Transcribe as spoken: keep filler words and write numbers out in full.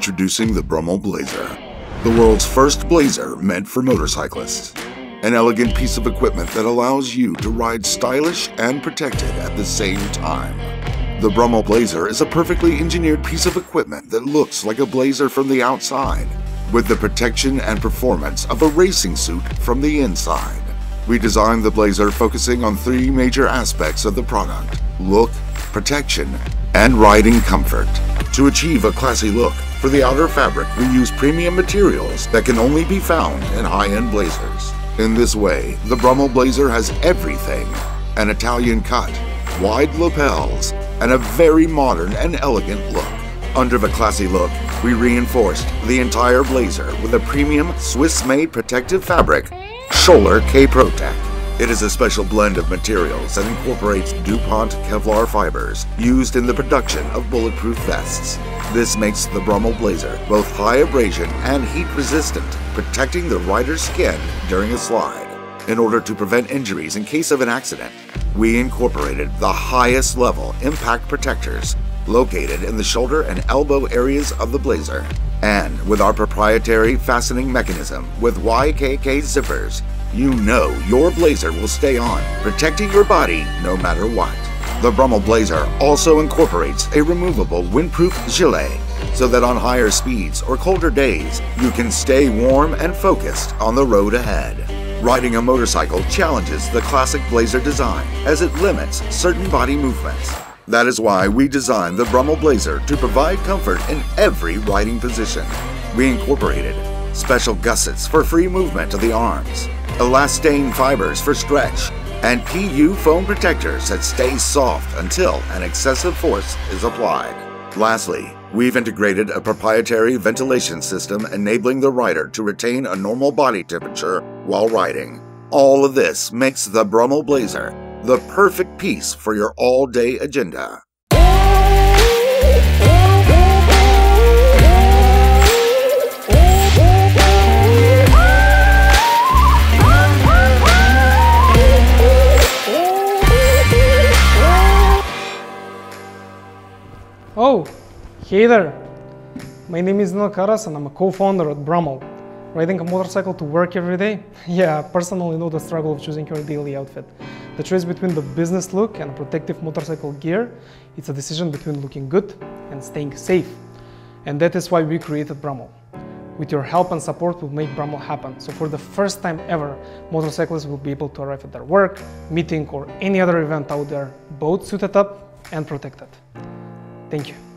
Introducing the Brummel Blazer, the world's first blazer meant for motorcyclists. An elegant piece of equipment that allows you to ride stylish and protected at the same time. The Brummel Blazer is a perfectly engineered piece of equipment that looks like a blazer from the outside, with the protection and performance of a racing suit from the inside. We designed the blazer focusing on three major aspects of the product: look, protection, and riding comfort. To achieve a classy look, for the outer fabric we use premium materials that can only be found in high-end blazers. In this way, the Brummel Blazer has everything: an Italian cut, wide lapels, and a very modern and elegant look. Under the classy look, we reinforced the entire blazer with a premium Swiss-made protective fabric, Schoeller K-Protec. It is a special blend of materials that incorporates DuPont Kevlar fibers used in the production of bulletproof vests. This makes the Brummel Blazer both high abrasion and heat resistant, protecting the rider's skin during a slide. In order to prevent injuries in case of an accident, we incorporated the highest level impact protectors located in the shoulder and elbow areas of the blazer. And with our proprietary fastening mechanism with Y K K zippers, you know your blazer will stay on, protecting your body no matter what. The Brummel Blazer also incorporates a removable windproof gilet, so that on higher speeds or colder days, you can stay warm and focused on the road ahead. Riding a motorcycle challenges the classic blazer design as it limits certain body movements. That is why we designed the Brummel Blazer to provide comfort in every riding position. We incorporated special gussets for free movement of the arms, elastane fibers for stretch, and P U foam protectors that stay soft until an excessive force is applied. Lastly, we've integrated a proprietary ventilation system enabling the rider to retain a normal body temperature while riding. All of this makes the Brummel Blazer the perfect piece for your all-day agenda. Oh, hey there! My name is Daniel Karas and I'm a co-founder at Brummel. Riding a motorcycle to work every day? Yeah, I personally know the struggle of choosing your daily outfit. The choice between the business look and protective motorcycle gear, it's a decision between looking good and staying safe. And that is why we created Brummel. With your help and support, we'll make Brummel happen. So for the first time ever, motorcyclists will be able to arrive at their work, meeting, or any other event out there, both suited up and protected. Thank you.